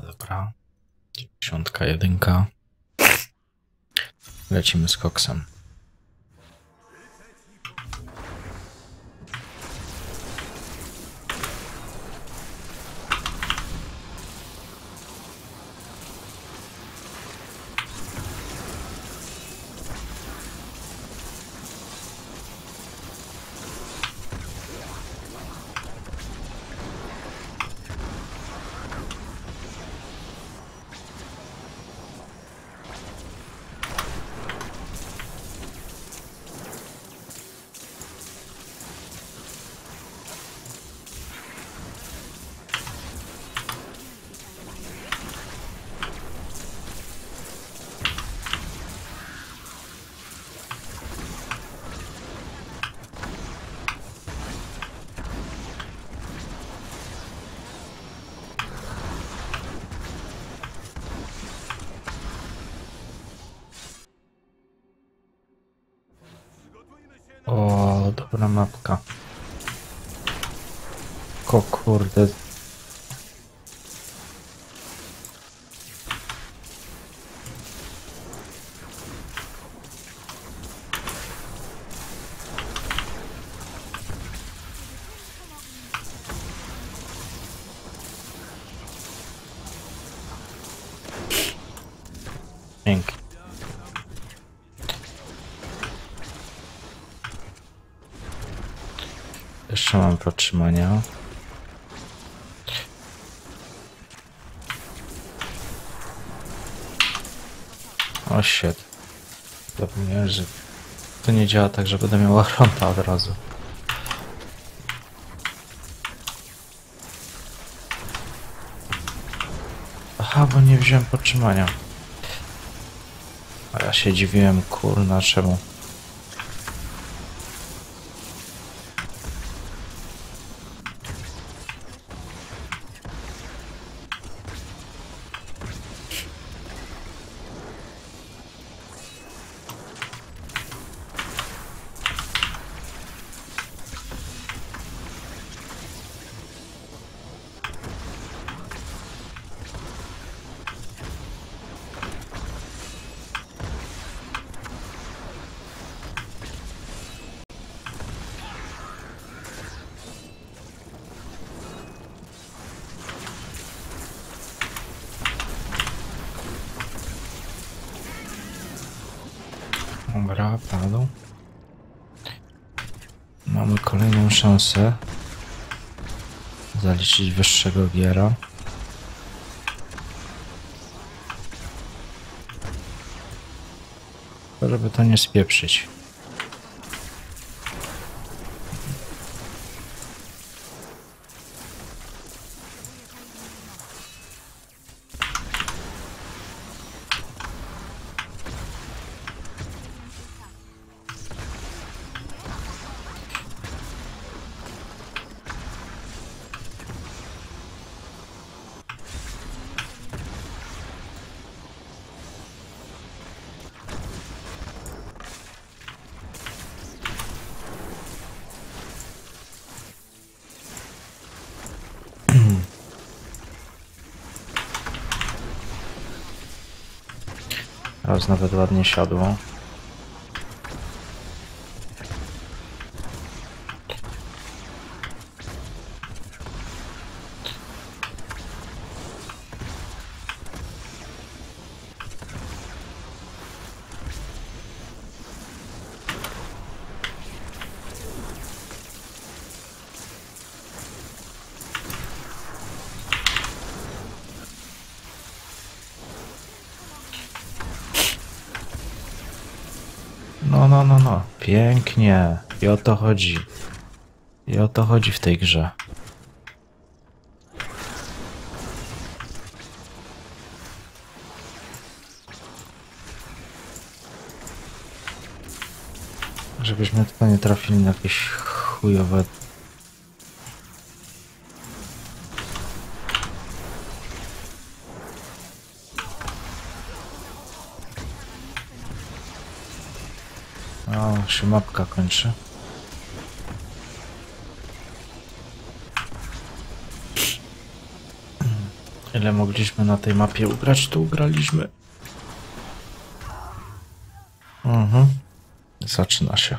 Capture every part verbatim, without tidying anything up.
dobra. dziewięćdziesiąt jeden. Lecimy z koksem. O, dobra mapka. O kurde. Pięknie. Jeszcze mam podtrzymania. O shit. Zapomniałem, że to nie działa tak, że będę miał ronda od razu. Aha, bo nie wziąłem podtrzymania. A ja się dziwiłem, kurna, czemu. Dobra, padł. Mamy kolejną szansę zaliczyć wyższego giera. Żeby to nie spieprzyć. Teraz nawet ładnie siadło. No, no, no, no. Pięknie. I o to chodzi. I o to chodzi w tej grze. Żebyśmy tylko nie trafili na jakieś chujowe... Się mapka kończy. Ile mogliśmy na tej mapie ugrać, to ugraliśmy. Mhm. Zaczyna się.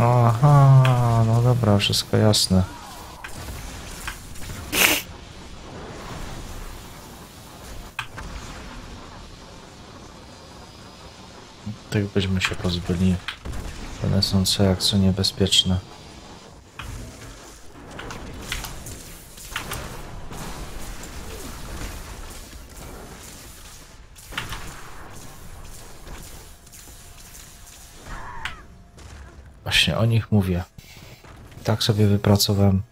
Aha, no dobra, wszystko jasne. Tych byśmy się pozbyli. One są co jak co niebezpieczne. Właśnie o nich mówię. Tak sobie wypracowałem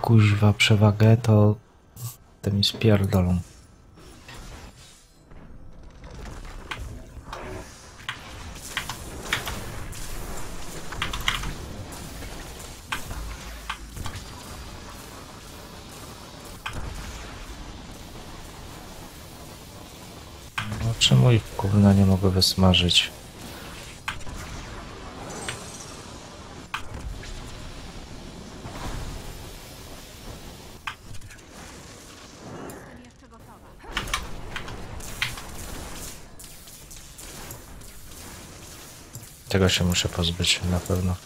kuźwa przewagę, to te mi spierdolą. No czemu ich kurna nie mogę wysmażyć? Tego się muszę pozbyć na pewno.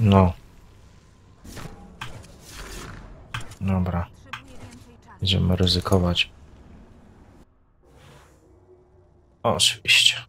No. Dobra. Idziemy ryzykować. Oczywiście.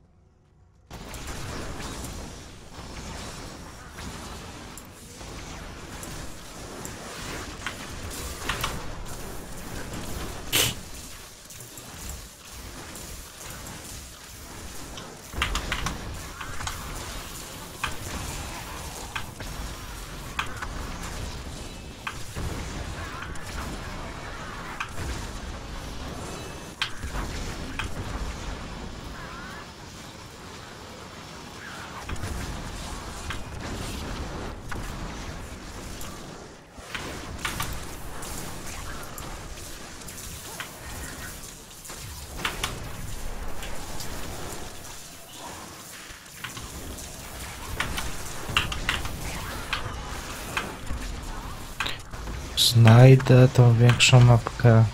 Znajdę tą większą mapkę.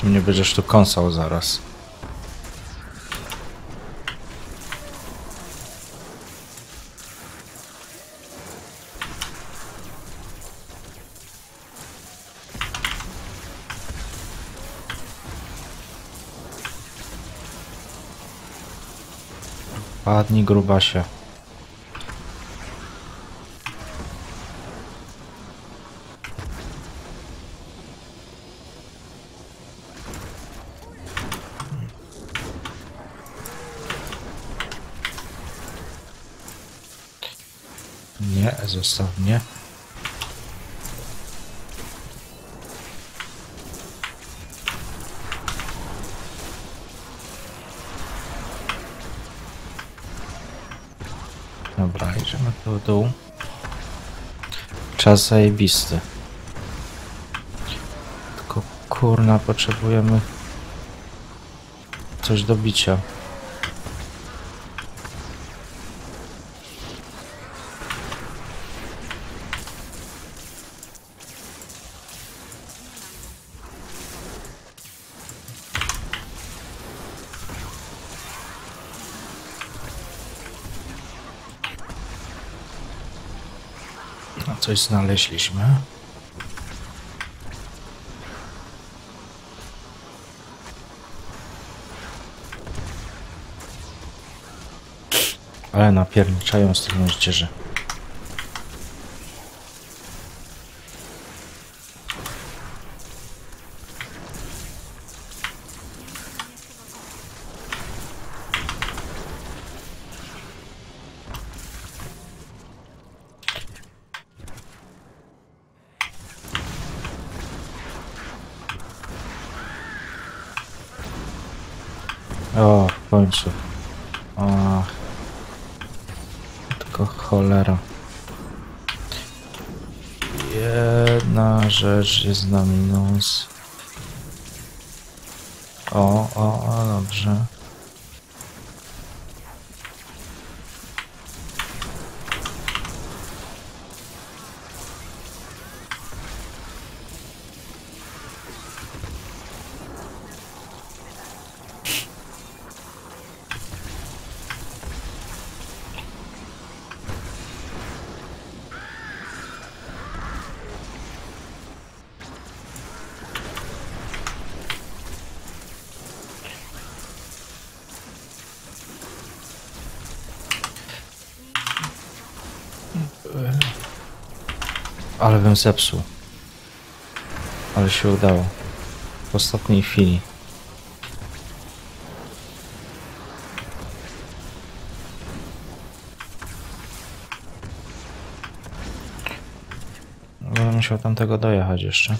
Ty mnie będziesz tu kąsał zaraz. Padnij, grubasie. Nie, zostaw mnie. Dobra, idziemy tu w dół. Czas zajebisty. Tylko kurna, potrzebujemy coś do bicia. Coś znaleźliśmy. Ale napierniczają z tych moździerzy. O, kończy. O. Tylko cholera. Jedna rzecz jest na minus. O, o, o, dobrze. Ale bym zepsuł. Ale się udało. W ostatniej chwili. Będę musiał tamtego dojechać jeszcze.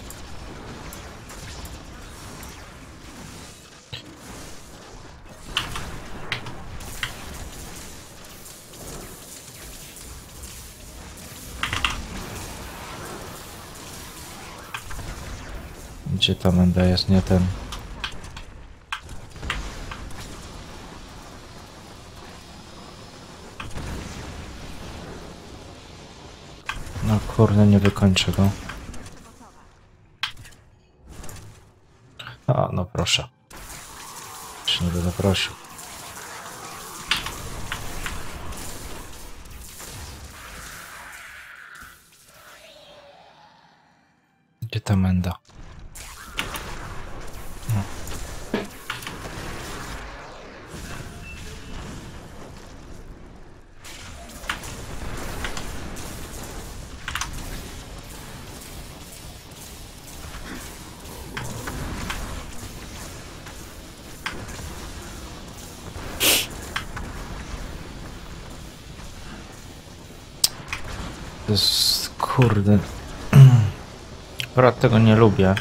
Gdzie ta menda jest? Nie ten. No kurde, nie wykończę go. A, no proszę. Jeszcze nie będę prosił. Gdzie ta menda? Kurde. Akurat tego nie lubię.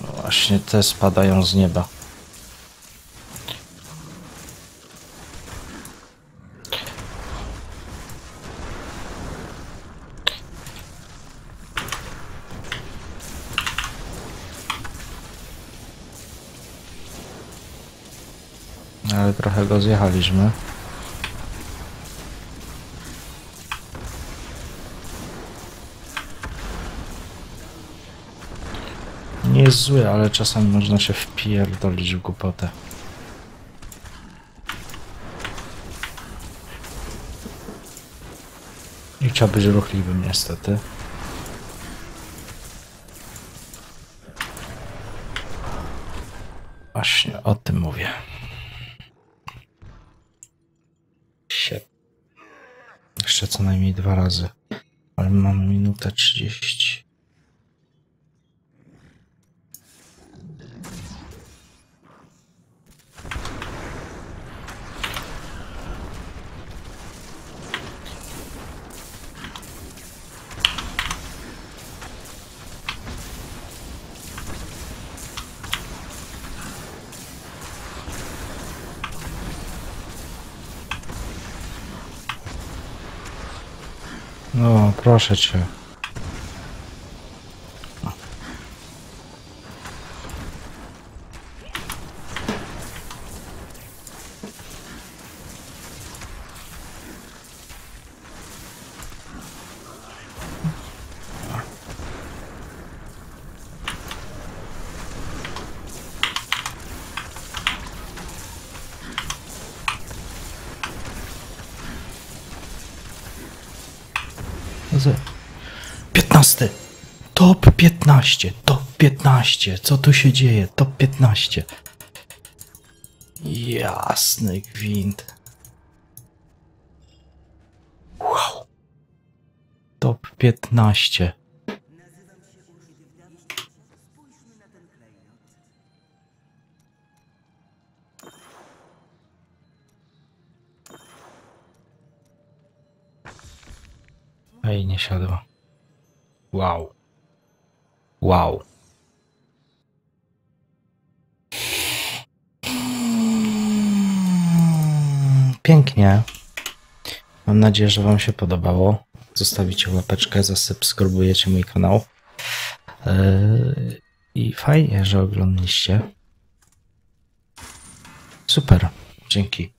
Właśnie te spadają z nieba. Ale trochę go zjechaliśmy. Nie jest zły, ale czasami można się wpierdolić w głupotę. I trzeba być ruchliwym niestety. Właśnie o tym mówię. Jeszcze co najmniej dwa razy. Ale mamy minutę trzydzieści. No, proszę cię. piętnasty. Top piętnaście. Top piętnaście. Co tu się dzieje? Top piętnaście. Jasny gwint. Wow. Top piętnaście. Ej, nie siadło. Wow. Wow. pięknie. Mam nadzieję, że wam się podobało. Zostawicie łapeczkę, zasubskrybujecie mój kanał. Yy, I fajnie, że oglądaliście. Super, dzięki.